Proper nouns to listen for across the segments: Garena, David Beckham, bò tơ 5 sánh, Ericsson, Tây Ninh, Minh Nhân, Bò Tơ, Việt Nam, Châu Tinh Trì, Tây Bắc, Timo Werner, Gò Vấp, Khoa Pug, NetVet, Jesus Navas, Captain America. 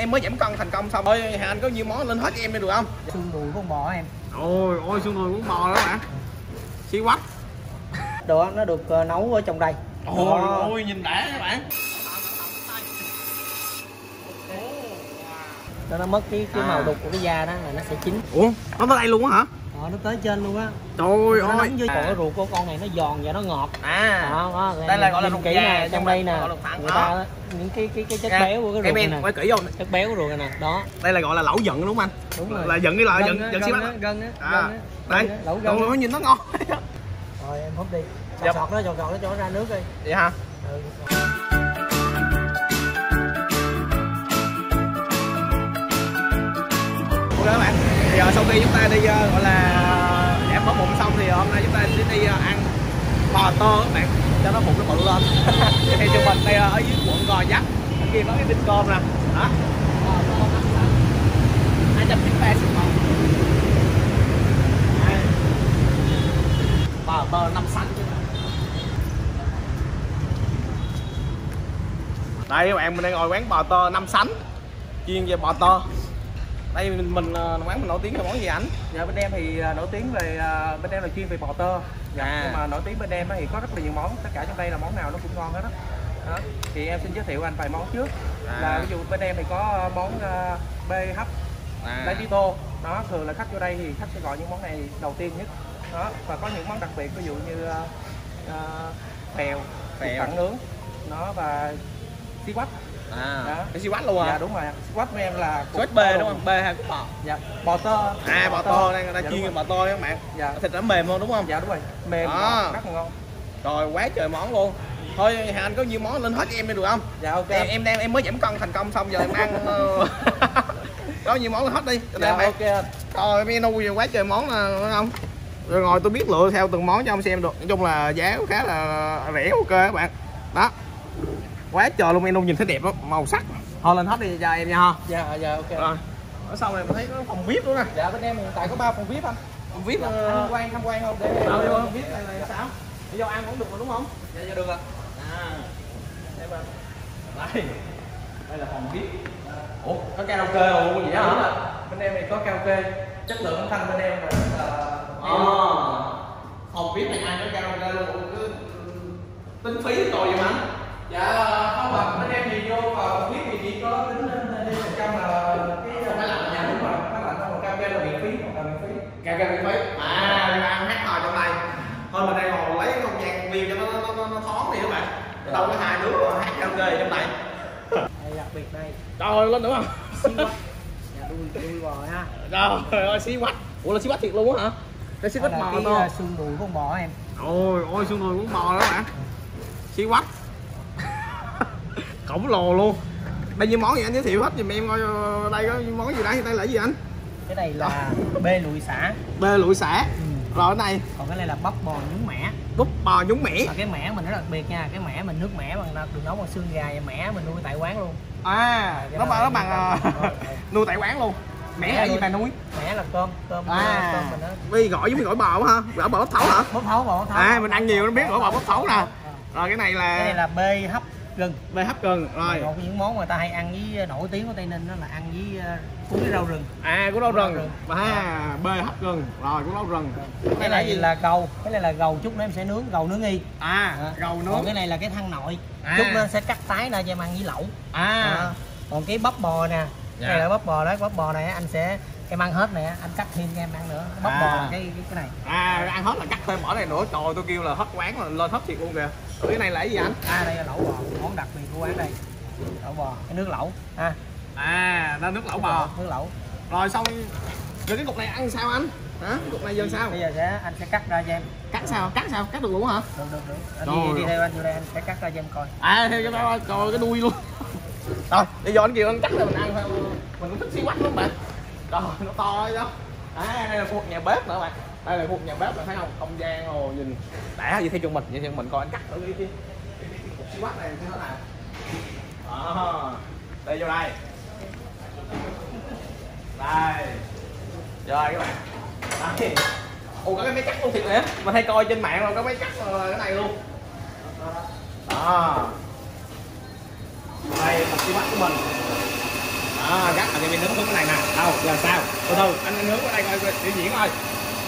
Em mới giảm cân thành công xong. Ôi Hà Anh có nhiều món lên hết cho em đi được không? Xương đùi con bò em. Ôi ôi xương đùi con bò đó hả? Xí quách. Đồ nó được nấu ở trong đây. Ôi ôi nhìn đã các bạn. Nó mất cái màu đục của cái da đó là nó sẽ chín. Ủa, nó tới đây luôn á hả? Ờ, nó tới trên luôn á. Trời ơi. Nóng dưới cái ruột của con này nó giòn và nó ngọt. À. Đó, đây là gọi là ruột kỹ này, trong đây nè. Người ta đó, những cái chất béo của cái ruột này nè. Quay kỹ vô. Chất béo của ruột này nè. Đó. Đây là gọi là lẩu giận đúng không anh? Đúng rồi. Là giận đi lại giận xíu á. Gân á. Đây, lẩu gân. Nó nhìn nó ngon. Rồi em húp đi. Giọt nó cho nó ra nước đi. Vậy hả? Các bạn. Thì sau khi chúng ta đi gọi là giảm mỡ bụng xong thì hôm nay chúng ta sẽ đi ăn bò tơ các bạn, cho nó bụng nó bự lên. Thì trường mình đây ở dưới quận Gò Vấp, ở kia có cái tin cơm nè, đó. 293 xịt màu. Bò tơ 5 xanh. Đây các bạn, mình đang ngồi quán bò tơ 5 xanh, chuyên về bò tơ. Đây mình quán mình nổi tiếng về món gì ảnh? Dạ bên em thì nổi tiếng về bên em là chuyên về bò tơ. Dạ. À. Nhưng mà nổi tiếng bên em thì có rất là nhiều món, tất cả trong đây là món nào nó cũng ngon hết á. Thì em xin giới thiệu anh vài món trước. À. Là ví dụ bên em thì có món bê hấp lá tí tô. Đó, thường là khách vô đây thì khách sẽ gọi những món này đầu tiên nhất. Đó, và có những món đặc biệt ví dụ như phèo tặng nướng. Nó và xí quách. À, cái xí quách luôn à? Dạ đúng rồi, xí quách của em là quách B đúng không? B hay cục bò? Dạ, bò tơ. À bò tơ, đang người ta chiên bò tơ đấy các bạn. Dạ. Thịt nó mềm hơn đúng không? Dạ đúng rồi, mềm à. Rất là ngon. Rồi quá trời món luôn. Thôi Hà Anh có nhiều món lên hết cho em đi được không? Dạ ok. Em mới giảm cân thành công xong giờ em ăn. Có nhiều món lên hết đi. Dạ ok. Rồi menu quá trời món đúng không? Rồi ngồi tôi biết lựa theo từng món cho ông xem được. Nói chung là giá khá là rẻ ok các bạn. Đó. Quá trời luôn, menu nhìn thấy đẹp lắm, màu sắc. Thôi lên hết đi cho em nha ha. Dạ dạ ok. Rồi. Ở sau này mình thấy có phòng VIP luôn nè. Dạ bên em hiện tại có 3 phòng VIP anh. Phòng VIP tham quan không để phòng VIP này là sao? Đi vô ăn cũng được mà đúng không? Dạ dạ được rồi. À. Em ơi. Đây. Đây là phòng VIP. Ủa, có karaoke không gì đó hả? Bên em này có karaoke. Chất lượng thanh bên em là phòng VIP này ăn có karaoke luôn, cứ tính phí rồi vậy mà. Dạ không ạ, bên em thì vô vào biết thì chỉ có tính lên 100 là cái máy lạnh nhà đúng rồi, máy lạnh không, cam là miễn phí, còn là miễn phí. Cam miễn phí. À, ăn hát hò trong này. Thôi mình đang ngồi lấy không gian view cho nó thoáng đi các bạn. Đâu có hai đứa mà hát karaoke trong này. Đây đặc biệt đây. Trời ơi lên đúng không? Xí quách. Dạ đuôi bò ha. Trời ơi xí quách. Ủa là xí quách thiệt luôn á hả? Cái xí quách bò to. Cái xương đùi con bò em. Ôi ôi xương đùi con bò đó hả? Xí quách. Khổng lồ luôn. Đây như món gì anh giới thiệu hết dùm em coi, đây có món gì đây? Đây là gì anh? Cái này là bê lụi xả. Bê lụi xả. Ừ. Rồi cái này. Còn cái này là bắp bò nhúng mẻ. Bắp bò nhúng mẻ. Và cái mẻ mình rất đặc biệt nha, cái mẻ mình nước mẻ bằng được nấu bằng xương gà và mẻ mình nuôi tại quán luôn. À, nó bằng nuôi tại quán luôn. Mẻ là gì ta nuôi? Mẻ là cơm mình đó. Đi gỏi giống như gỏi bò hả? Gỏi bò bắp thấu hả? Bắp thấu bò bắp thấu. À mình ăn nhiều nó biết gỏi bò bắp thấu nè. Rồi cái này là bê hấp gừng. Bê hấp gừng rồi. Một những món mà ta hay ăn với nổi tiếng của Tây Ninh đó là ăn với cuốn rau rừng. À cuốn rau rừng. À bê hấp gừng rồi cuốn rau rừng. Cái này gì là gầu, cái này là gầu chút nữa em sẽ nướng, gầu nướng y. À gầu nướng. Còn cái này là cái thăn nội. À. Chút nó sẽ cắt tái ra cho em ăn với lẩu. À. Còn cái bắp bò nè. Dạ. Cái này là bắp bò đấy, bắp bò này anh sẽ em ăn hết nè, anh cắt thêm cho em ăn nữa. Bắp bò là cái này. À ăn hết là cắt thêm bỏ này nữa. Trời tôi kêu là hết quán là lên hết thiệt luôn kìa. Cái này là cái gì anh? À đây là lẩu bò, món đặc biệt của quán đây. Lẩu bò, cái nước lẩu ha. À, nó nước lẩu bò, nước lẩu. Rồi xong rồi cái cục này ăn sao anh? Hả? Cái cục này giờ sao? Bây giờ sẽ anh sẽ cắt ra cho em. Cắt sao? Cắt sao? Cắt được luôn hả? Được. Đi theo anh vô đây anh sẽ cắt ra cho em coi. À theo cho coi, coi cái đuôi luôn. Rồi, bây giờ anh kêu anh cắt rồi mình ăn thôi. Mình cũng thích xí quách lắm bạn. Rồi nó to đó. À đây là khu vực nhà bếp nữa bạn. Đây là khu vực nhà bếp bạn thấy không? Không gian rồi nhìn đã gì theo chúng mình, vậy theo mình coi anh cắt ở cái xí quách này như thế nào. Đó. Đây vô đây. Đây. Rồi các bạn. Đây. Ồ có cái máy cắt luôn thiệt nữa. Mình hay coi trên mạng rồi có máy cắt cái này luôn. Đó. Đây là xí quách của mình. Đó. giờ mình nướng cái này nè. Đâu, giờ sao? Từ từ, anh nướng ở đây coi biểu diễn thôi.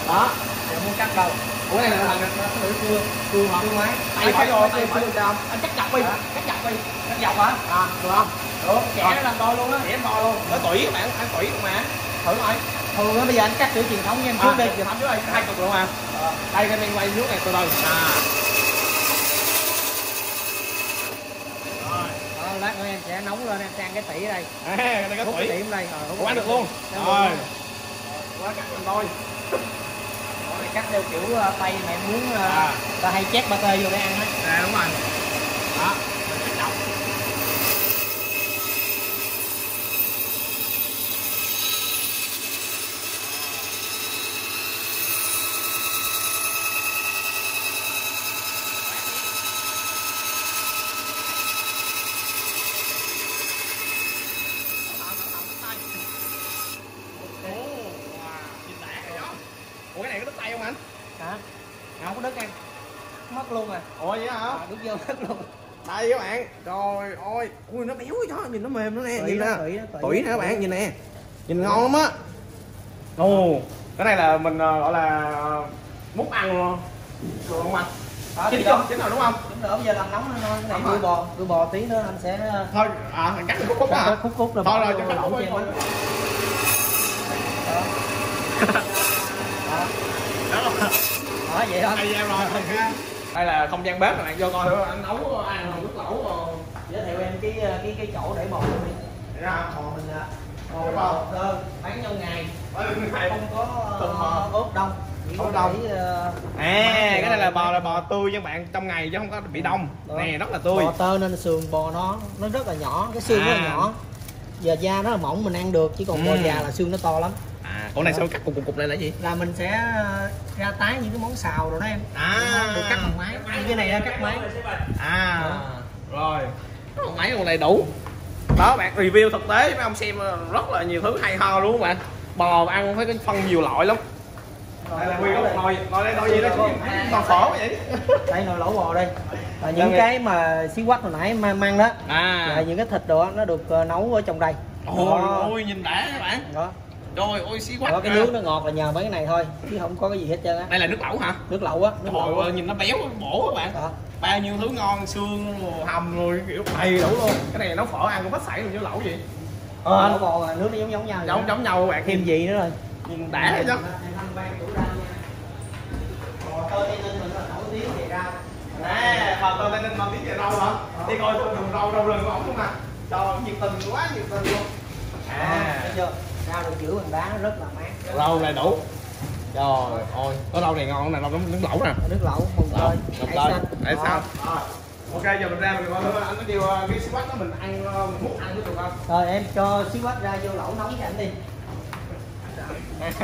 Đó, giờ muốn cắt đâu. Ủa này là cưa hộp cưa máy. Tay phải rồi, tay phải được không? Anh cắt dọc đi, cắt dọc đi. Cắt dọc hả? À, được không? Được, kẻ làm to luôn á, kẻ to luôn. Nó tủy các bạn, ăn tủy luôn mà. Thử coi. Thường á bây giờ anh cắt kiểu truyền thống nha, trước đây truyền thống trước đây hai chục luôn à. Đây cái bên quay nước này từ từ. À. Lát nữa em sẽ nóng lên em trang cái tỉ đây. À, cái tỉ. Điểm đây. Rồi, ăn được luôn. Rồi. Quá cắt mình thôi. Rồi cắt theo kiểu Tây mà em muốn ta hay chép bò tơ vô để ăn á. À đúng rồi. Đó, mình cắt đậu. Đây các bạn, trời ơi, ui nó béo chó, nhìn nó mềm nữa nè, nhìn nè, tủy nè các bạn, nhìn nè, nhìn ngon lắm á. Ồ, cái này là mình gọi là múc ăn luôn, được không anh? Chính không, chính rồi đúng không? Chính rồi, bây giờ làm nóng lên thôi, cái này đuôi bò tí nữa anh sẽ thôi, cắt khúc khúc hả? Khúc khúc là thôi rồi, cho nó lỏng thôi. Đó vậy thôi. Đây em rồi. Đây là không gian bếp các bạn vô coi thử anh nấu ăn hồi nước lẩu. Giới thiệu em cái chỗ để bò đi. Để ra bò mình bò tơ bán nhau ngày. Không có ướp đông. Ướp đông. À cái này là bò tươi các bạn, trong ngày chứ không có bị đông. Nè rất là tươi. Bò tơ nên sườn bò nó rất là nhỏ, cái xương rất là nhỏ. Giờ da nó là mỏng mình ăn được, chứ còn bò già là xương nó to lắm. Ủa này sao cắt cục này là gì? Là mình sẽ ra tái những cái món xào rồi đó em. Được cắt bằng máy. Cái này ra cắt máy. Rồi. Còn máy còn đầy đủ. Đó bạn review thực tế mấy ông xem rất là nhiều thứ hay ho luôn các bạn. Bò ăn phải cái phân nhiều loại lắm. Đây là nguyên cái nồi đây nồi gì đó con phở vậy. Đây nồi lẩu bò đây. Là những cái mà xí quách hồi nãy mang đó. Là những cái thịt đồ nó được nấu ở trong đây. Ôi nhìn đã các bạn. Đó. Trời ơi xí quá. Cái nước nó ngọt là nhờ mấy cái này thôi chứ không có cái gì hết trơn á. Đây là nước lẩu hả? Nước lẩu á. Trời ơi nhìn nó béo bổ các bạn. Bao nhiêu thứ ngon, xương rồi hầm rồi kiểu đầy đủ luôn. Cái này nấu phở ăn cũng bắt sảy luôn chứ lẩu gì. Lẩu bò là nước nó giống nhau. Giống nhau các bạn. Thêm gì nữa rồi. Nhìn đã vậy chứ. Bò tơ Tây Ninh mình là nổi tiếng về rau. Nè, bò tơ Tây Ninh nổi tiếng về rau hả? Đi coi thùng rau rừng của ổng luôn mà. Trời nhiệt tình quá, nhiệt tình luôn. Thấy chưa? Rau được giữ bằng đá nó rất là mát. Rau đầy đủ. Trời ơi, có rau này ngon nè, rau nước lẩu nè. Nước lẩu, bông tơi, hải sản. Ok, giờ mình ra mình anh có điều cái xí quách đó mình ăn, mình muốn ăn với được không? Rồi em cho xí quách ra vô lẩu nóng cho anh đi. Các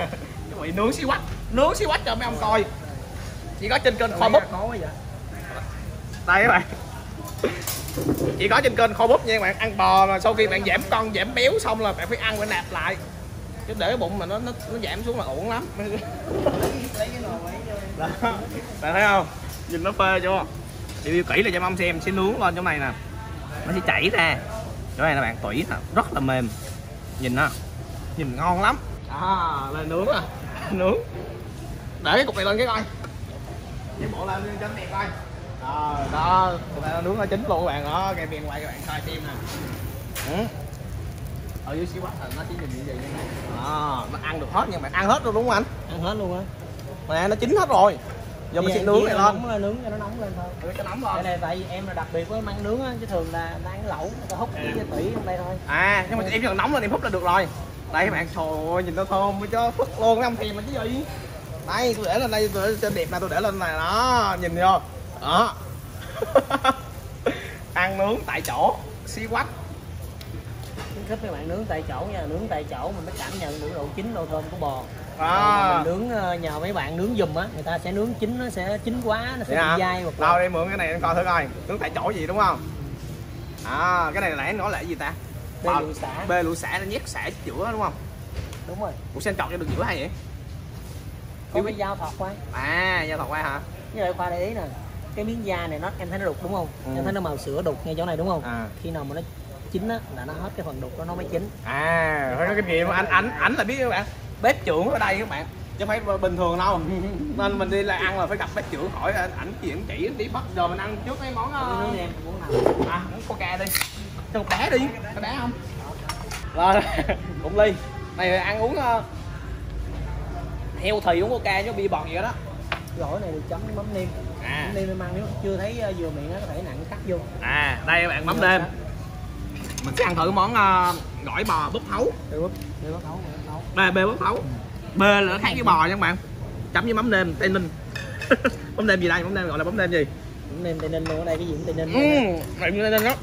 bạn nướng xí quách cho mấy ông coi. Chỉ có trên kênh Khoa Pug. Đây các bạn. Chỉ có trên kênh Khoa Pug nha các bạn, ăn bò mà sau khi bạn giảm béo xong là bạn phải ăn phải nạp lại. Chứ để bụng mà nó giảm xuống là uổng lắm. Đó, bạn thấy không? Nhìn nó phê chưa? Review kỹ là cho ông xem, sẽ nướng lên trong này nè. Nó sẽ chảy ra. Chỗ này là bạn tủy nè, rất là mềm. Nhìn nó. Nhìn ngon lắm. Lên nướng à. Nướng. Để cái cục này lên cái coi. Để bỏ lên cho nó đẹp coi. Đó, cục này nó nướng nó chín luôn các bạn, đó, cái miền quay các bạn coi tim nè. Ở dưới xíu quá thì nó chỉ nhìn như vậy như này. Nó ăn được hết nhưng mà ăn hết luôn đúng không anh? Ăn hết luôn á. Mà nó chín hết rồi. Giờ mình sẽ nướng này lên. Nướng cho nó nóng lên thôi. Để cho nóng lên. Cái này tại vì em là đặc biệt với măng nướng á, chứ thường là ăn lẩu người ta húp cái tỉ trong đây thôi. Nhưng mà em chỉ cần nóng lên em húp là được rồi. Đây các bạn, trời ơi nhìn nó thơm chứ phức luôn không kìm mà chứ gì. Đây tôi để lên đây cho đẹp nè, tôi để lên này đó, nhìn vô. Đó. Ăn nướng tại chỗ, xí quách. Khuyến khích các bạn nướng tại chỗ nha, nướng tại chỗ mình mới cảm nhận được độ chín, độ thơm của bò. Mình nướng nhờ mấy bạn nướng giùm á, người ta sẽ nướng chín, nó sẽ chín quá, nó sẽ bị dai hoặc đâu đây mượn cái này em coi thử coi, nướng tại chỗ gì đúng không? Cái này là nãy nói là gì ta? Bê lụa xả nó nhét xả giữa đúng không? Đúng rồi. Ủa sao anh chọn cho được giữa hay vậy? Có cái dao thọt qua. Dao thọt qua hả? Với lại Khoa để ý nè. Cái miếng da này nó em thấy nó đục đúng không? Em thấy nó màu sữa đục ngay chỗ này đúng không? Khi nào mà nó chín á là nó hết cái phần đục đó nó mới chín. À, phải có kinh nghiệm ảnh là biết các bạn. Bếp trưởng ở đây các bạn, chứ phải bình thường đâu. Nên mình đi là ăn là phải gặp bếp trưởng hỏi ảnh chuyện chỉ đi bắt giờ mình ăn trước mấy món em muốn nào. À, muốn Coca đi. Cho một đá đi, có đá không? Rồi, cũng ly. Này ăn uống heo thì uống Coca chứ bia bọt vậy đó. Lỗi này được chấm mắm nêm. À. Mắm nêm em ăn nếu chưa thấy vừa miệng á có thể nặng cắt vô. À, đây các bạn mắm nêm. Mình sẽ ăn thử món gỏi bò búp hấu. Bê búp hấu. Bê là nó khác với bò nha các bạn. Chấm với mắm nêm Tây Ninh. Mắm nêm gì đây? Mắm nêm gọi là mắm nêm gì? Mắm nêm Tây Ninh luôn, ở đây cái gì cũng Tây Ninh. Mắm nêm Tây Ninh đó.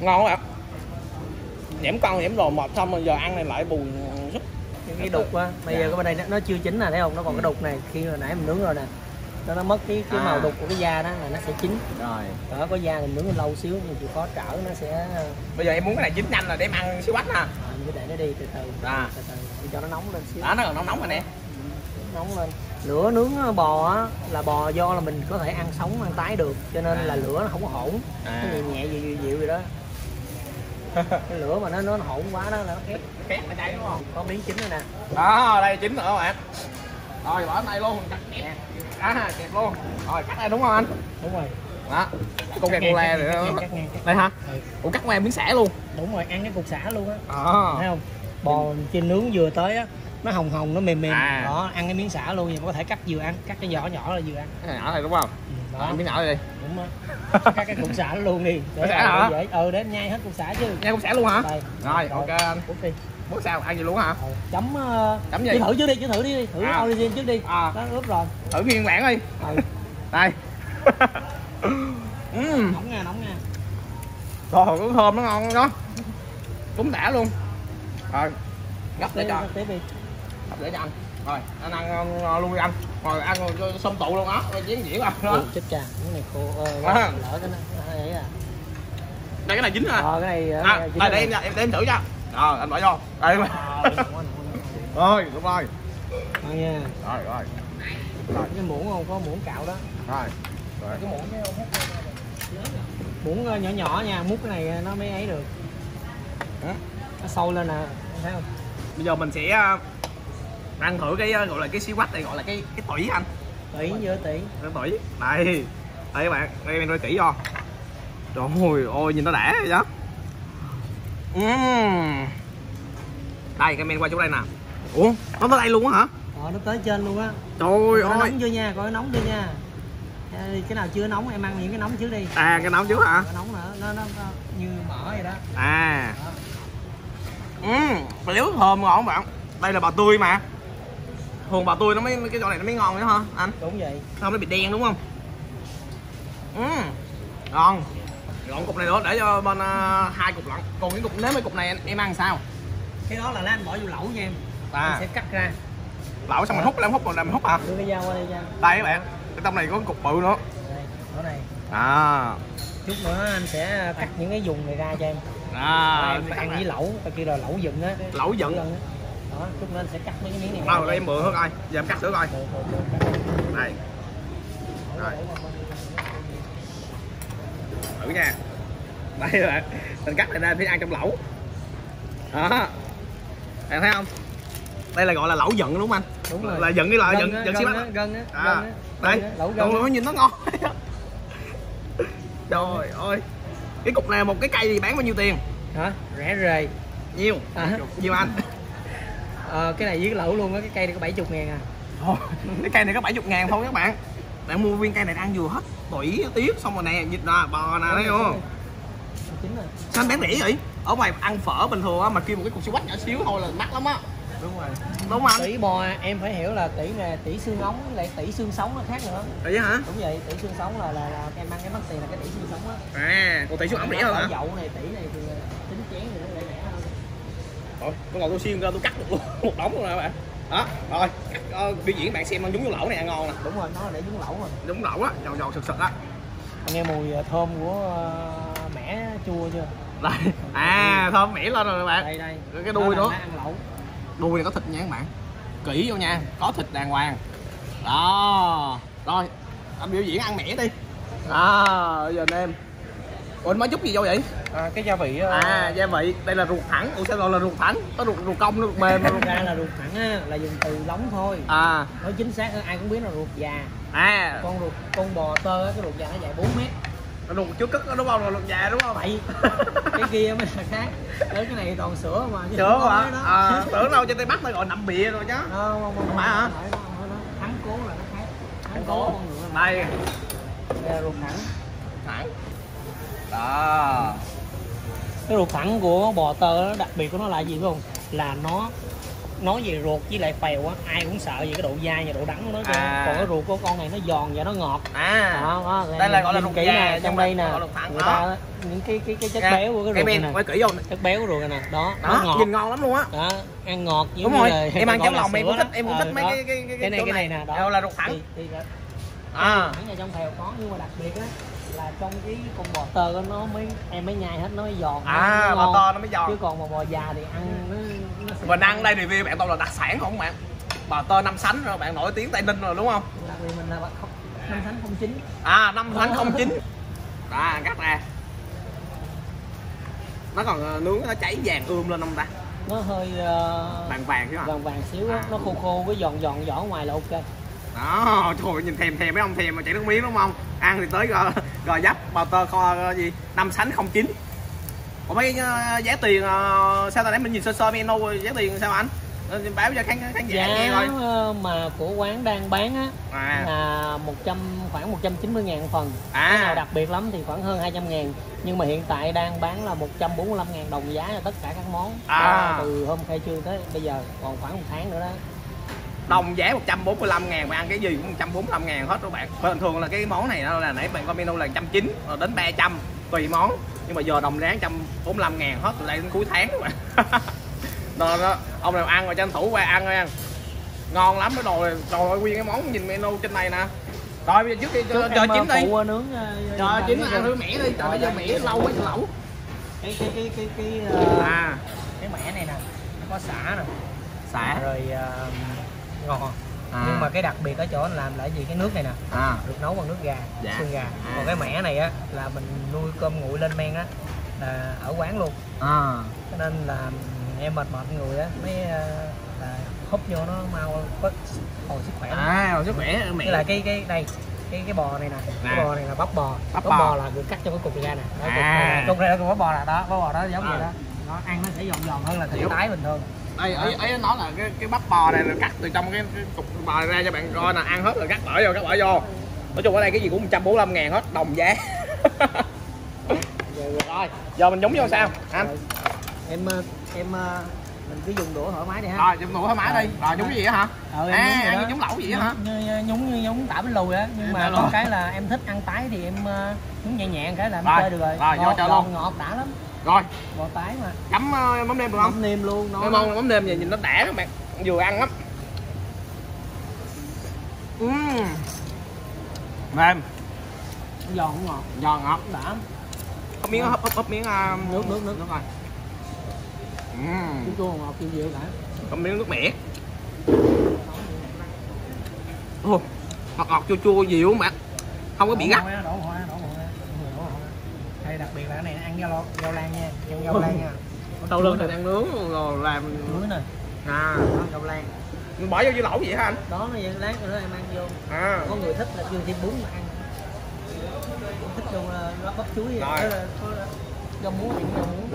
Ngon ạ. Nhẽm con nhẽm đồ mọt xong rồi giờ ăn này lại bùi giúp cái đục á. Bây giờ cái bên đây nó chưa chín nè, thấy không? Nó còn cái đục này khi hồi nãy mình nướng rồi nè. Nó mất cái màu đục của cái da đó là nó sẽ chín. Rồi. Đó, có da mình nướng lâu xíu thì chịu khó trở nó sẽ. Bây giờ em muốn cái này chín nhanh là để em ăn xíu bách nè. Cứ để nó đi từ từ. Từ từ cho nó nóng lên xíu. Đó nó còn nóng rồi nè. Nóng lên. Lửa nướng bò á là bò do là mình có thể ăn sống ăn tái được cho nên là lửa nó không có hỗn. Cái nhẹ dịu vậy đó. Cái lửa mà nó hỗn quá đó là nó khét nó cháy đúng không? Có miếng chín rồi nè. Đó, đây chín nữa các bạn. Rồi bỏ tay luôn chặt nè. À, kẹp luôn. Rồi cắt đây đúng không anh? Đúng rồi. Đó. Con kẹp le rồi đó. Đây hả? Ủa cắt qua miếng sả luôn. Đúng rồi, ăn cái cục sả luôn á. Thấy không? Bò trên nướng vừa tới á, nó hồng hồng nó mềm mềm. Đó, ăn cái miếng sả luôn thì có thể cắt vừa ăn, cắt cái nhỏ là vừa ăn. Cái nhỏ này đúng không? Đó, miếng nhỏ này đi. Đúng rồi. Cắt cái cục sả luôn đi. Để sả hả? Dễ. Để nhai hết cục sả chứ. Nhai cục sả luôn hả? Rồi, ok anh. Muốn sao ăn gì luôn hả? Chấm chấm gì? Thử trước đi, thử origin trước đi. Đó ướp rồi. Thử nguyên bản đi. Đây. Nóng nha, Rồi cũng thơm nó ngon đó. Cũng đã luôn. Rồi. Gấp để cho. Gấp để cho anh. Rồi, anh ăn luôn đi anh. Rồi ăn rồi xong tụ luôn á, rồi chén dĩa đó. Chết cha, cái này khô lỡ cái này à. Đây cái này dính rồi. Cái này để em thử cho. Rồi anh bỏ vô. Đây. Rồi, đúng rồi. Ngon nha. Rồi. Cái muỗng không có muỗng cạo đó. Rồi. Cái muỗng cái không hết. Muỗng nhỏ nhỏ nha, múc cái này nó mới ấy được. Nó sâu lên nè, thấy không? Bây giờ mình sẽ ăn thử cái gọi là cái xí quách này gọi là cái tủy anh. Tủy. Đây. Đây các bạn, đây em rơi kỹ vô. Trời ơi, nhìn nó đã vậy đó. Đây cái men qua chỗ đây nè. Ủa nó tới đây luôn á hả? Nó tới trên luôn á. Trời ơi, nóng chưa nha, coi nó nóng chưa nha. Cái nào chưa nóng em ăn những cái nóng trước đi. À cái nóng trước hả? Cái nóng nữa, nó như mỡ vậy đó. À. Béo thơm ngon không bạn? Đây là bò tươi mà. Thường bò tươi nó mới cái chỗ này nó mới ngon nữa hả anh? Đúng vậy. Không nó bị đen đúng không? Ngon. Còn cục này nữa để cho bên hai cục lận. Còn cái cục nếu mấy cục này em ăn sao? Cái đó là anh bỏ vô lẩu nha em. Em sẽ cắt ra. Lẩu xong mình hút, mình hút hả? Đưa cái dao qua đây nha. Đây các bạn, cái trong này có cục bự nữa. Đây, ở đây. Chút nữa anh sẽ cắt những cái vùng này ra cho em. Em ăn với lẩu, ta kêu là lẩu dựng á. Lẩu dựng. Đó, chút nữa anh sẽ cắt mấy cái miếng này. Đâu em bự hơn coi. Giờ em cắt thử coi. Đây. Rồi. Thử nha. Đây rồi, mình cắt này ra thì ăn trong lẩu. Đó. Em thấy không? Đây là gọi là lẩu dựng đúng không anh? Đúng rồi. Là dựng cái loại dựng xíu bánh. Gân á. Đây, lẩu gân. Nó nhìn nó ngon. Trời ơi. Cái cục này một cái cây thì bán bao nhiêu tiền? Hả? Rẻ rề. Nhiêu? Nhiêu anh? Cái này với cái lẩu luôn á, cái cây này có 70.000 à. Thôi, cái cây này có 70.000 thôi các bạn. Bạn mua viên cây này ăn vừa hết. Tủy tiếp xong rồi nè, vịt nè, bò nè thấy không? Sao anh bán rẻ vậy? Ở ngoài ăn phở bình thường á mà kêu một cái cục xí quách nhỏ xíu thôi là mắc lắm á. Đúng rồi. Đúng không? Tủy bò em phải hiểu là tủy nè, tủy xương ống với lại tủy xương sống nó khác nữa. Vậy hả? Đúng vậy, tủy xương sống là em ăn cái mắc tiền là cái tủy xương sống á. À, còn tủy xương ống rẻ hơn hả? Dậu này, tủy này thì tính chén thì nó rẻ hơn. Rồi, tôi ngồi tôi xiên ra tôi cắt được một đống luôn nè các bạn. Đó, rồi, biểu diễn bạn xem ăn nhúng vô lẩu này ăn ngon nè. Đúng rồi, nó để nhúng lẩu rồi. Nhúng lẩu á, giòn giòn sực sực á. Nghe mùi thơm của mẻ chua chưa? Đây. À, thơm mẻ lên rồi các bạn. Đây. Cái đuôi nữa. Ăn lẩu. Đuôi này có thịt nha các bạn. Kỹ vô nha, có thịt đàng hoàng. Đó. Rồi, anh biểu diễn ăn mẻ đi. Bây giờ anh em Ủa anh mới giúp gì vô vậy? À, cái gia vị. À gia vị, đây là ruột thẳng. Ủa sao gọi là ruột thẳng? Có ruột cong, ruột mềm. Ruột ra là ruột thẳng á, là dùng từ lóng thôi. À. Nói chính xác ai cũng biết là ruột già. À. Con ruột, con bò tơ á, cái ruột già nó dài 4 mét. Ruột chưa cất đúng không? Là ruột già đúng không? Vậy. Cái kia mới là khác. Đến cái này toàn sữa mà. Sữa hả? À, tưởng đâu trên Tây Bắc nó gọi nậm bịa rồi chứ. Không phải hả? Thắng cố là nó khác. Thắng cố. Đây. Đây là ruột thẳng. Thẳng. Đó. Cái ruột thẳng của bò tơ đó, đặc biệt của nó là gì không? Là nó nói về ruột với lại phèo á, ai cũng sợ về cái độ dai và độ đắng của nó chứ. À. Còn cái ruột của con này nó giòn và nó ngọt. À. Đó, đây là gọi là ruột kỹ nè, trong đây nè. Người ta những cái chất béo của cái ruột này. Quay kỹ vô. Chất béo của ruột này nè, đó, đó nó ngọt. Nhìn ngon lắm luôn á. Đó, ăn ngọt với đúng rồi. Em ăn cháo lòng em cũng thích, em cũng thích mấy cái này nè, đó. Đó là ruột thẳng. À. Thẳng ở trong phèo có, nhưng mà đặc biệt á là trong cái con bò tơ đó, nó mới em mới nhai hết nó mới giòn. À bò tơ nó mới giòn. Chứ còn mà bò già thì ăn nó sẽ... Mình ăn đây review bạn tôi là đặc sản không bạn? Bò tơ năm sánh rồi, bạn nổi tiếng Tây Ninh rồi đúng không? Đặc biệt mình là năm sánh 09. À năm sánh 09. Đó cắt ra. Nó còn nướng nó cháy vàng ươm lên không ta? Nó hơi vàng chứ hả? Vàng xíu á, nó khô với giòn ở ngoài là ok. Đó, trời ơi, nhìn thèm mấy ông thèm mà chảy nước miếng đúng không? Ăn thì tới Gò Vấp, bò tơ kho gì, năm sánh 09. Ủa mấy giá tiền sao ta nãy mình nhìn sơ menu giá tiền sao anh? Báo cho khán giả nghe thôi. Giá mà của quán đang bán á là khoảng 190.000 phần. Cái nào đặc biệt lắm thì khoảng hơn 200.000. Nhưng mà hiện tại đang bán là 145.000 đồng giá là tất cả các món. Từ hôm khai trương tới bây giờ còn khoảng 1 tháng nữa đó. Đồng giá 145.000 mà ăn cái gì cũng 145.000 hết các bạn. Bình thường là cái món này là nãy bạn coi menu là 190 đến 300 tùy món. Nhưng mà giờ đồng giá 145.000 hết từ đây đến cuối tháng các bạn. Đó, ông nào ăn rồi tranh thủ qua ăn thôi anh. Ngon lắm cái đồ này, trời ơi nguyên cái món nhìn menu trên này nè. Rồi bây giờ trước đi cho chín đi. Cho chín ăn thử mẻ đi. Trời giờ mẻ lâu quá lẩu. Cái mẻ này nè, nó có sả nè. Sả rồi ngon. Nhưng mà cái đặc biệt ở chỗ anh làm là gì? Cái nước này nè được nấu bằng nước gà, xương gà. Còn cái mẻ này á là mình nuôi cơm nguội lên men á, là ở quán luôn. Cho nên là em mệt người á mới là húp vô nó mau có hồi sức khỏe. Hồi sức khỏe mẹ. Tức là cái đây cái bò này nè, cái bò này là bắp bò. Bắp bò là được cắt cho cái cục ra nè. Cục ra bắp bò là đó, bắp bò đó giống vậy đó. Nó ăn nó sẽ giòn hơn là thịt tái bình thường. Đây, ấy nói là cái bắp bò này là cắt từ trong cái cục bò ra cho bạn coi nè, ăn hết rồi cắt bỏ vô. Nói chung ở đây cái gì cũng 145.000 hết, đồng giá. Rồi, giờ mình nhúng vô sao anh? Mình cứ dùng đũa thoải mái đi ha. Rồi, dùng đũa thoải mái đi. Rồi, nhúng cái gì đó hả? Ăn nhúng lẩu gì đó hả? Nhúng tả bánh lùi á, nhưng mà có cái là em thích ăn tái thì em nhúng nhẹ nhẹ cái là em chơi được rồi. Rồi, vô cho luôn. Ngọt đã lắm. Rồi bò tái mà chấm mắm nêm được không? Mắm nêm luôn nó. Mắm nêm vậy nhìn nó đã lắm bạn, vừa ăn lắm. Mềm. Giòn ngọt. Giòn ngọt đã. Hấp miếng hấp miếng nước rồi. Chua ngọt chua dịu đã. Hấp miếng nước mẻ. Ngọt chua dịu bạn. Không có bị gắt. Đặc biệt là cái này nó ăn rau lan nha, rau lương thì ăn nướng rồi làm muối nè. Rau lan. Mình bỏ vô dưa lẩu vậy hả anh? Đó nó vậy lát nữa em ăn vô. Có người thích là dùng thêm bún mà ăn. Thích dùng bắp chuối vậy. Rau muống thì rau muống.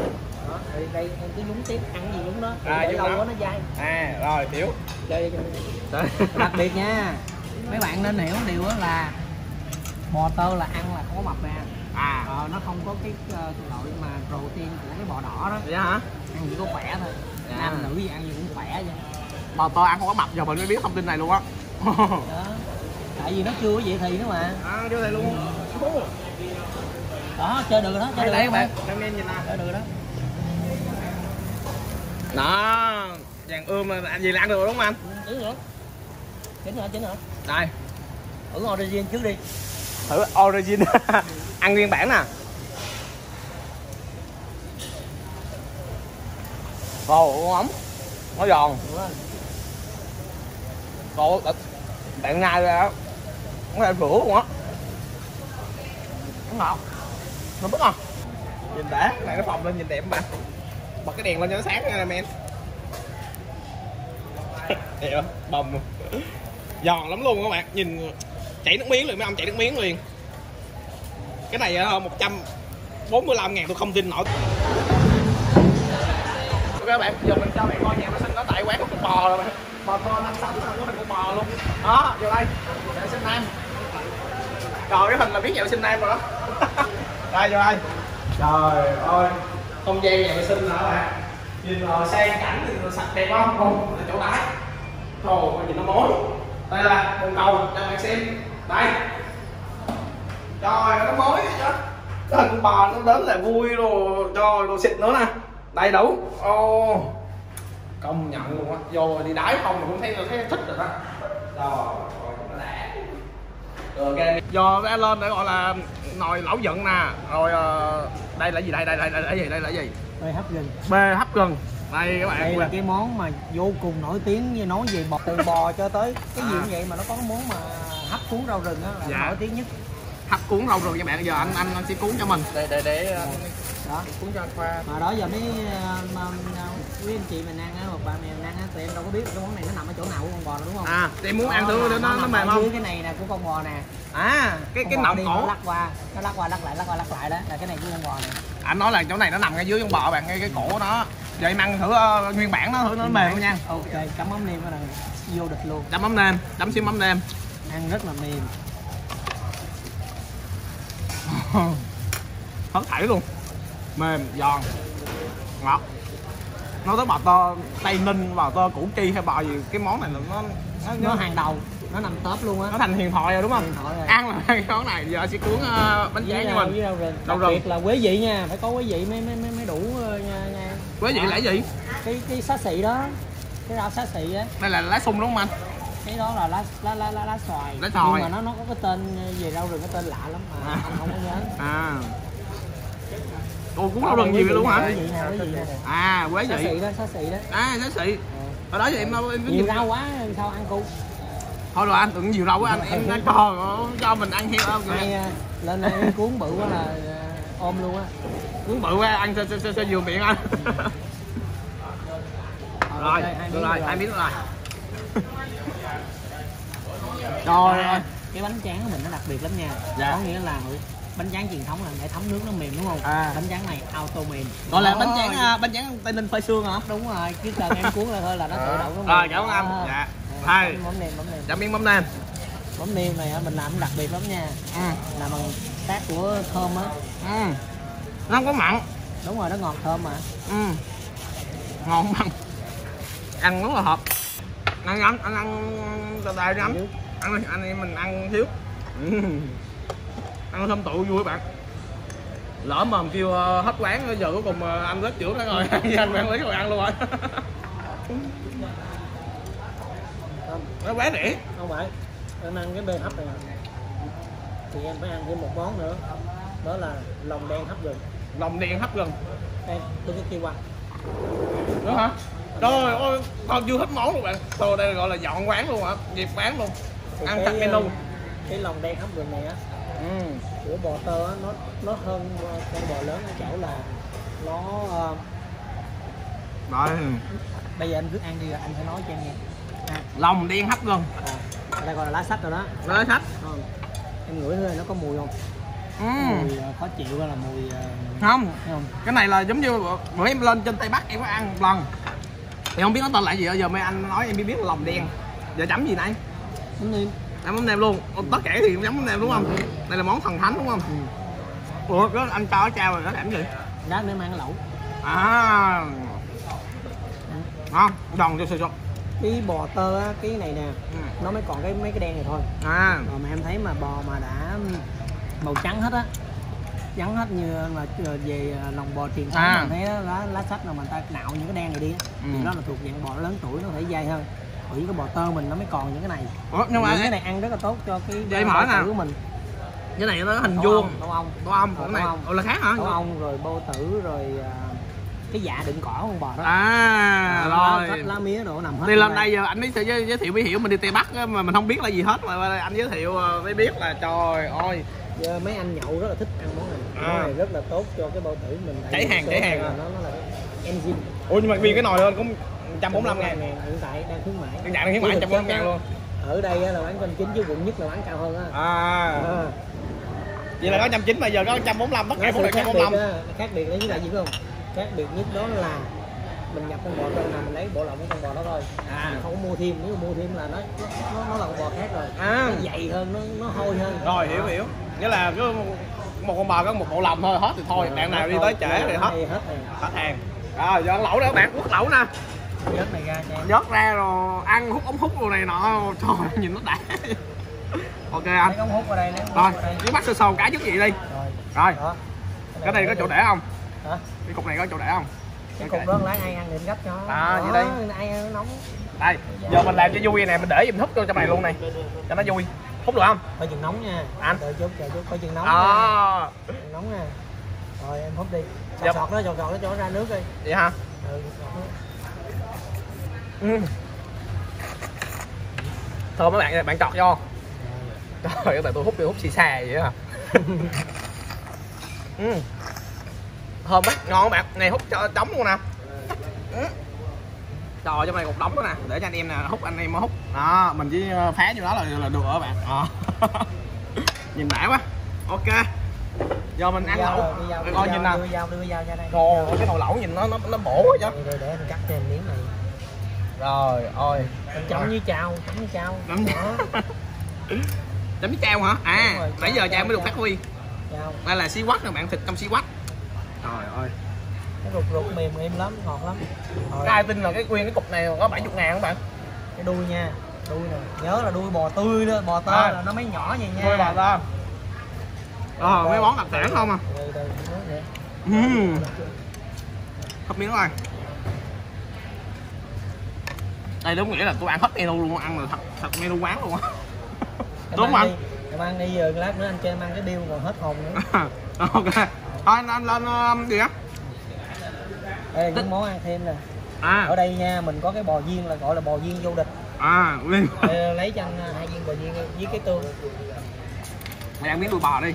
Đó, thì đây em cứ nhúng tiếp ăn gì nhúng đó. Để lâu quá nó dai. Rồi hiểu. Chơi đặc biệt nha. Mấy bạn nên hiểu điều đó là bò tơ là ăn là không có mập nè. Nó không có cái loại mà protein của cái bò đỏ đó. Vậy hả? Ăn gì có khỏe thôi. Nam nữ gì ăn gì cũng khỏe vậy. Bò tơ ăn không có mập giờ mình mới biết thông tin này luôn á. Tại vì nó chưa có vậy thì nữa mà. Chưa thì luôn. Đó, chơi được rồi đó, chơi được các bạn. Em nhìn nè, chơi được rồi đó. Đó, vàng ươm là ăn gì là ăn được đúng không anh? Đúng rồi. Chính rồi. Đây. Thử origin trước đi. Thử origin. Ăn nguyên bản nè. Ồ, ống. Nó giòn. Ồ, bạn nhai ra á. Nó rửa luôn á. Nó ngọt. Nó bứt à. Nhìn đã, cái này nó phồng lên nhìn đẹp mà. Bật cái đèn lên cho nó sáng nha men. Đẹp không? Bồng luôn. Giòn lắm luôn các bạn, nhìn chảy nước miếng liền, mấy ông chảy nước miếng liền. Cái này hơn 145.000 tôi không tin nổi. Ok các bạn, giờ mình cho bạn coi nhà vệ sinh nó tại quán của con bò rồi bạn. Bò Tơ năm sáu nó hình con bò luôn. Đó, vô đây. Nhà vệ sinh nam. Trời, cái hình là biết nhà vệ sinh nam rồi đó. Đây vô đây. Trời ơi, không gian nhà vệ sinh nữa bạn. Nhìn sang cảnh thì sạch đẹp không? Không, là chỗ đáy. Trời ơi, nhìn nó mối. Đây là bồn cầu cho bạn xem. Đây. Trời, nó mới chứ. Cái hình con bò nó đến là vui rồi, trời đồ xịt nữa nè. Đầy đủ. Ô. Công nhận luôn á. Vô đi đái không mà cũng thấy thích rồi đó. Rồi, nó đã. Ok. Giờ đã lên để gọi là nồi lẩu giận nè. Rồi đây là gì đây? Đây là gì? Bê hấp gừng. Bê hấp gừng. Đây các bạn. Đây là cái món mà vô cùng nổi tiếng như nói về bò từ bò cho tới cái gì cũng vậy mà nó có cái món mà hấp cuốn rau rừng á là nổi tiếng nhất. Hấp cuốn rau rừng các bạn. Giờ anh sẽ cuốn cho mình. Để đó cuốn cho anh Khoa. Mà đó giờ mấy anh chị mình ăn á, hoặc bà mẹ mình ăn á, tụi em đâu có biết cái món này nó nằm ở chỗ nào của con bò đâu đúng không? À, tụi em muốn ăn thử nó mềm không? Cái này nè của con bò nè. À, cái nọng cổ. Nó lắc qua, nó lắc qua lắc lại đó là cái này của con bò nè. Anh nói là chỗ này nó nằm ngay dưới con bò bạn, ngay cái cổ nó. Giờ em ăn thử nguyên bản nó thử nó mềm không nha. Ok, chấm mắm nêm là vô địch luôn. Chấm mắm nêm, chấm xíu mắm nêm. Ăn rất là mềm. Hết thảy luôn. Mềm, giòn, ngọt. Nói tới bò Tơ Tây Ninh, bò Tơ Củ Chi hay bò gì, cái món này là nó hàng đầu, nó nằm top luôn á. Nó thành huyền thoại rồi đúng không? Huyền thoại rồi. Ăn là cái món này, giờ sẽ cuốn bánh tráng cho mình. Đặc biệt là quế vị nha, phải có quế vị mới đủ nha. Quế vị là gì? Cái xá xị đó, cái rau xá xị á. Đây là lá sung đúng không anh? Cái đó là lá xoài. Lá xoài. Nhưng mà nó có cái tên về rau rừng, cái tên lạ lắm mà anh không có nhớ. À. Ồ, cuốn rau rừng gì vậy luôn hả? À, quế vị. Xá xị đó. À, xá xị. Ở đó thì em nhiều rau quá sao ăn cu. Thôi rồi anh, đừng nhiều rau quá anh, em đang cho mình ăn heo không kìa. Lên đây cuốn bự quá là ôm luôn á. Cuốn bự quá ăn cho vừa miệng anh. Rồi, được rồi, 2 miếng rồi. Trời ơi, cái bánh tráng của mình nó đặc biệt lắm nha. Có nghĩa là bánh tráng truyền thống là để thấm nước nó mềm đúng không? À. Bánh tráng này auto mềm. Gọi là bánh tráng Tây Ninh phơi sương hả? Đúng rồi, cứ cần em cuốn là thôi là nó tự động nó. Rồi, cảm ơn anh. Dạ. Hai. Mắm nêm. Chấm miếng mắm nêm. Mắm nêm này mình làm đặc biệt lắm nha. Là bằng tác của thơm á. Nó không có mặn. Đúng rồi, nó ngọt thơm mà. Ngon mặn. Ăn rất là hợp. Ăn từ từ đi anh. Anh em mình ăn thiếu. Ăn thơm tụ vui bạn. Lỡ mà kêu hết quán giờ cuối cùng anh rất chữa nữa rồi. Anh bán lấy rồi ăn luôn rồi. Nó quá rẻ. Không phải. Em ăn cái bê hấp này thì em phải ăn thêm một món nữa. Đó là lòng đen hấp gừng. Lòng đen hấp gừng. Đây, tôi cứ kêu qua. Nữa hả? Trời ơi, còn chưa hết món luôn bạn. Thôi đây gọi là dọn quán luôn hả? Dịp quán luôn. Thì ăn sạch menu. Cái lòng đen hấp gừng này á. Của bò Tơ nó hơn con bò lớn ở chỗ là nó đây. Bây giờ anh cứ ăn đi rồi anh sẽ nói cho em nghe. Lòng đen hấp gừng. Đây gọi là lá sách rồi đó. Lá sách. Em ngửi hơi nó có mùi không? Mùi khó chịu hay là mùi không? Cái này là giống như bữa em lên trên Tây Bắc em có ăn một lần. Thì không biết nó tên là gì, giờ mấy anh nói em biết là lòng đen. Giờ chấm gì nãy? Mắm nêm. Mắm nêm luôn. Tất cả thì chấm mắm nêm đúng không? Đây là món thần thánh đúng không? Ủa, anh cho trao rồi nó làm gì? Đó để mang lẩu. À. Ngon, giòn cho sụt. Cái bò Tơ á, cái này nè, nó mới còn cái mấy cái đen này thôi. À. Rồi mà em thấy mà bò mà đã màu trắng hết á. Trắng hết như là về lòng bò truyền thống mình thấy đó, lá sách là mình ta nạo những cái đen này đi á. Thì đó là thuộc dạng bò lớn tuổi nó có thể dai hơn. Ở cái bò Tơ mình nó mới còn những cái này. Ủa, nhưng mà những cái này ăn rất là tốt cho cái bò tử của mình. Cái này nó hình vuông, tổ ong, cái này là khác hả? Tổ ong rồi bô tử rồi cái dạ đựng cỏ con bò đó. À rồi. Lá mía đồ nằm hết. Đi lên đây giờ anh mới giới thiệu mới hiểu mình đi Tây Bắc mà mình không biết là gì hết mà anh giới thiệu mới biết là trời ơi. Giờ mấy anh nhậu rất là thích ăn món này. Này rất là tốt cho cái bao tử mình. Cháy hàng nó là enzyme. Ủa nhưng mà vì cái nồi lên cũng 145.000 hiện tại đang khuyến mãi. Đang khuyến mãi 145.000 luôn. Ở đây là bán con chín chứ quận nhất là bán cao hơn á. Vậy là có 190 mà giờ có 145, bất kể cũng được 145. Khác biệt đấy là gì không? Khác biệt nhất đó là mình nhập con bò tơ là mình lấy bộ lồng của con bò đó thôi, mình không có mua thêm. Nếu mua thêm là nó là con bò khác rồi, nó dày hơn, nó hôi hơn rồi. Hiểu nghĩa là cứ một con bò có một bộ lồng thôi, hết thì thôi. Bạn nào đi tới trễ thì hết hàng rồi. Giờ ăn lẩu nữa, bạn quất lẩu nè, vớt này ra cho em, vớt ra rồi ăn hút ống hút đồ này nọ. Trời nhìn nó đã. Ok anh, lấy ống hút vào đây, rồi cứ bắt sơ sầu cá chút vậy đi. Rồi cái này có chỗ để không? Cái cục này có chỗ để không? Cái cục đó lái ai ăn thì gấp cho. Vậy đi. Ai ăn nó nóng. Đây, giờ mình làm cho vui nè, mình để dùm húp vô trong này luôn này. Cho nó vui. Húp được không? Phải chừng nóng nha. Anh chờ chút phải chừng nóng. Chừng nóng nha. Rồi em húp đi. Sọt nó cho nó ra nước đi. Vậy hả? Thơm mấy bạn, bạn chọt vô. Trời ơi, tại tôi húp xì xà vậy hả? Thơm quá, ngon không bạn? Này hút cho đóng luôn nè. Trời, trong này cục đóng đó nè, để cho anh em nè, hút anh em mới hút. Đó, mình chỉ phá vô đó là được rồi bạn. Nhìn đã quá. Ok. Giờ mình ăn lẩu. Coi nhìn nào. Trời, cái nồi lẩu nhìn nó bổ quá chứ. Rồi để anh cắt cho em miếng này. Rồi, ôi. Chấm như chao. Chấm như chao hả? Nãy giờ chao mới được phát huy. Đây là xí quách nè bạn, thịt trong xí quách. Trời ơi, cái ruột mềm lắm, ngọt lắm. Ai tin là cái nguyên cái cục này có 70.000 không bạn? Cái đuôi nha, đuôi nè, nhớ là đuôi bò tươi đó, bò tơ là nó mới nhỏ vậy nha. Đuôi bò tơ. Mấy món đặc sản không à? Hấp miếng coi. Đây đúng nghĩa là tôi ăn hết menu luôn, ăn là thật menu quán luôn á. Đúng không anh? Em ăn đi, giờ lát nữa anh cho em ăn cái điêu còn hết hồn nữa. Ok. Thôi anh lên gì á? Đây là những món ăn thêm nè. Ở đây nha, mình có cái bò viên là gọi là bò viên vô địch. Lấy cho anh 2 viên bò viên với cái tương. Mày ăn miếng đùi bò đi.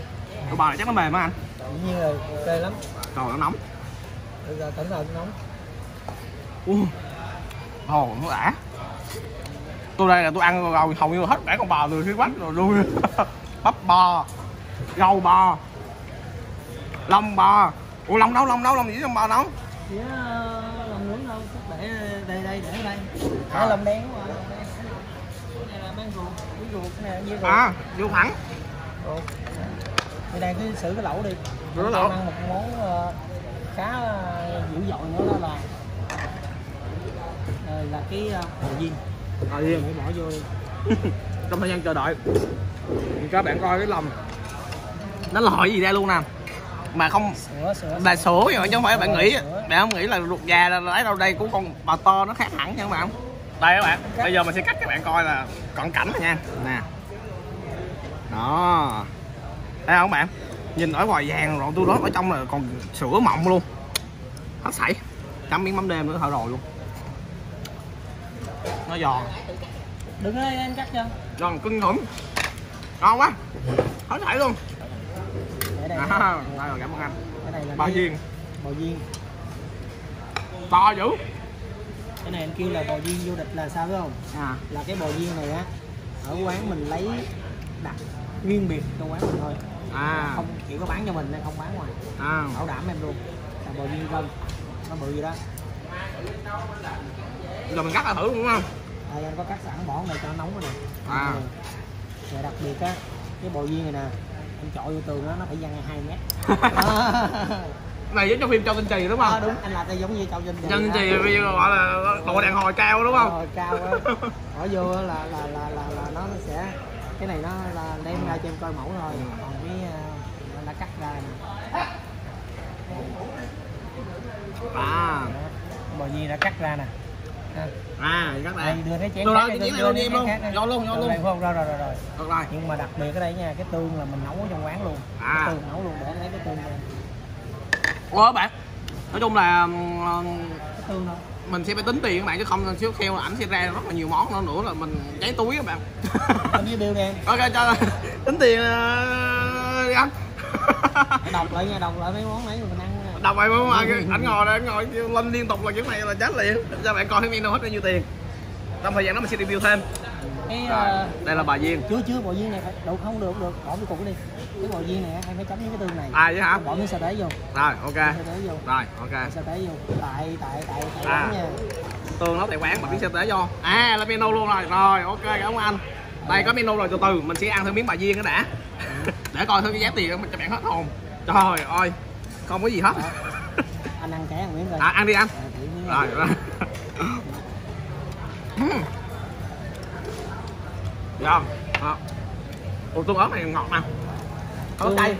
Đùi bò này chắc nó mềm á anh? Dĩ nhiên rồi, ok lắm. Trời nó nóng. Bây giờ cẩn thận nó nóng. Ồ, nó đã. Tôi đây là tôi ăn rồi, hầu như hết cả con bò rồi, xí quách rồi đuôi. Bắp bò, rau bò, lông bò. Ủa lông gì chứ, lông bò nấu? Dạ, lông nướng đâu, để đây. Đó lông đen quá. Cái này là mang ruột nè, dưa ruột. Ruột thẳng. Đây cứ xử cái lẩu đi. Rửa lẩu. Ăn một món khá dữ dội nữa đó là cái bò viên phải bỏ vô đi. Trong thời gian chờ đợi, các bạn coi cái lòng. Nó lòi gì ra luôn nè. Mà không là sữa rồi chứ không phải bạn nghĩ. Bạn không nghĩ là ruột già là lấy đâu đây của con bò tơ nó khác hẳn nha các bạn. Đây các bạn, bây giờ mình sẽ cắt các bạn coi là cận cảnh rồi nha. Nè. Đó. Thấy không các bạn? Nhìn ở ngoài vàng rồi tôi nói ở trong là còn sữa mọng luôn. Hết sảy. Chấm miếng mắm đêm nữa thôi rồi luôn. Nó giòn. Đừng ơi em cắt cho. Giòn cưng khủng. Ngon quá. Hết sảy luôn. Đây rồi, cảm ơn anh. Cái này là bò viên to dữ. Cái này anh kêu là bò viên vô địch là sao biết không? Là cái bò viên này á, ở quán mình lấy đặt riêng biệt cho quán mình thôi, không chỉ có bán cho mình nên không bán ngoài. Bảo đảm em luôn là bò viên cân, nó bự gì đó. Rồi mình cắt ra thử đúng không? Đây anh có cắt sẵn bỏ này cho nóng rồi nè. Và đặc biệt á, cái bò viên này nè, anh chọi vô tường đó, nó phải văng 2 mét. Này giống trong phim Châu Tinh Trì đúng không? Đúng, anh là giống như Châu Tinh Trì. Châu Tinh Trì bây giờ gọi là độ đàn hồi cao đúng không? Hồi cao á. Bỏ vô là nó sẽ cái này nó là đem ra cho em coi mẫu rồi, còn cái anh đã cắt ra nè. Bò gì đã cắt ra nè. Cắt ra. Đưa cái chén. Tôi nói cái chén này đi em luôn. Vô luôn. Rồi. Được rồi. Nhưng mà đặc biệt ở đây nha, cái tương là mình nấu ở trong quán luôn. Cái tương nấu luôn, để lấy cái tương lên. Ủa bạn. Nói chung là cái tương thôi. Mình sẽ phải tính tiền các bạn chứ không xíu theo là ảnh sẽ ra rất là nhiều món nữa là mình cháy túi các bạn. Anh với bill nè. Ok cho tính tiền đi anh. Đọc lại nha, đọc lại mấy món nãy mình ăn. Đọc lại mấy món ăn, ảnh ngồi lên liên tục là kiểu này là chết liền. Cho bạn coi cái menu hết bao nhiêu tiền. Trong thời gian đó mình sẽ review thêm. Cái, đây là bà viên. Chưa bò viên này phải đậu không được, được, bỏ vô cục đi. Cái bò viên này hay phải chấm với cái tương này. À vậy hả? Bỏ miếng sa tế vô. Rồi, ok. Rồi, ok. Sa tế vô. Tại quán nha. Tương nó tại quán mà miếng sa tế vô. À là menu luôn rồi. Rồi, ok cảm ơn anh. Đây có menu rồi, từ từ mình sẽ ăn thêm miếng bà viên nữa đã. Để coi thử cái giá tiền cho bạn hết hồn. Trời ơi, không có gì hết. Anh ăn cái ăn miếng rồi. À ăn đi anh. Rồi. Ngon. Ủa tương ớt này ngọt nè. Có cay.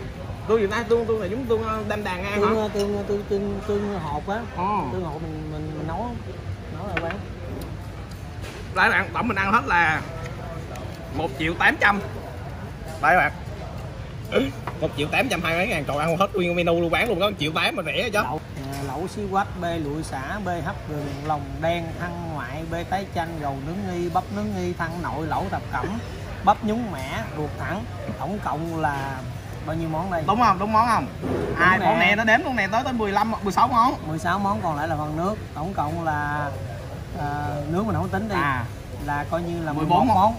Tương Việt Nam tương này giống tương đam đàn ăn hả? Tương hột á. Tương hột mình nấu lại quán. Đấy bạn, tổng mình ăn hết là 1.800.000. Đấy bạn. 1.820.000, trời ăn hết nguyên menu luôn, bán luôn đó, 1.800.000 mà rẻ chứ. Lẩu xí quách, bê lụi xả, bê hấp đường lòng đen, thăng ngoại, bê tái chanh, gầu nướng nghi, bắp nướng nghi, thăng nội, lẩu thập cẩm, bắp nhúng mẻ, ruột thẳng. Tổng cộng là bao nhiêu món đây? Đúng không? Đúng món không? Ai món nè, nó đếm luôn nè, tới 15, 16 món. 16 món còn lại là phần nước. Tổng cộng là nước mình không tính đi. Là coi như là 14 món,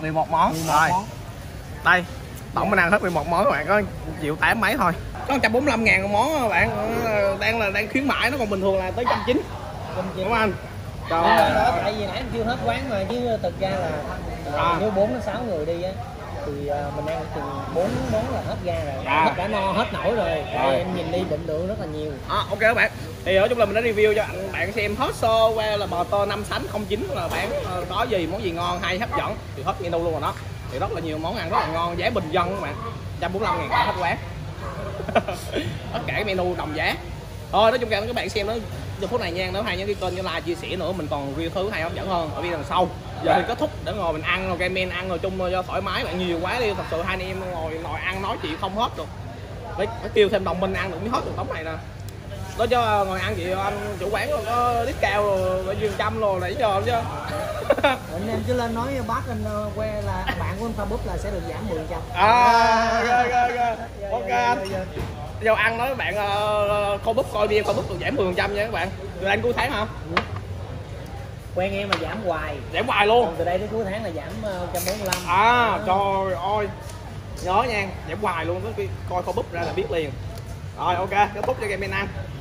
11 món. Đây. Tổng mình ăn hết 11 món các bạn, có 1.800.000 mấy thôi. Có 145.000 một món các bạn, đang khuyến mãi, nó còn bình thường là tới 190. Đúng anh? Trời ơi. Tại vì nãy em kêu hết quán mà, chứ thực ra là nếu 4-6 người đi á thì mình ăn từ 4 món là hết ra rồi. Hết cả no, hết nổi rồi. Em nhìn đi định lượng rất là nhiều. Ok các bạn. Thì ở chung là mình đã review cho anh bạn xem hết show qua là bò tơ 5 sánh 09 là bạn có gì món gì ngon hay hấp dẫn thì hết menu luôn rồi đó. Thì rất là nhiều món ăn rất là ngon, giá bình dân các bạn, 145.000 cả hết quán. Tất cả cái menu đồng giá. Thôi nói chung là các bạn xem nó giờ phút này nha, nếu hay nhớ cái kênh, nhớ like, chia sẻ nữa, mình còn review thứ hay hấp dẫn hơn ở video đằng sau. Giờ thì kết thúc để ngồi mình ăn rồi comment ăn rồi chung cho thoải mái bạn, nhiều quá đi, thật sự hai anh em ngồi ăn nói chuyện không hết được. Phải kêu thêm đồng minh ăn được mới hết được tấm này nè. Đó cho ngồi ăn vậy anh chủ quán còn có lít cao rồi dương trăm rồi nãy giờ chứ. Anh em cứ lên nói bác anh que là bạn của anh Khoa Pug là sẽ được giảm 10%. Ok anh. Vô ăn nói bạn Khoa Pug coi đi, Khoa Pug được giảm 10% nha các bạn. Từ đây đến cuối tháng hả? Quen em mà giảm hoài. Giảm hoài luôn. Còn từ đây đến cuối tháng là giảm 145. Trời ơi. Nhớ nha, giảm hoài luôn, coi Khoa Pug ra là biết liền. Rồi ok, kết thúc cho game men ăn.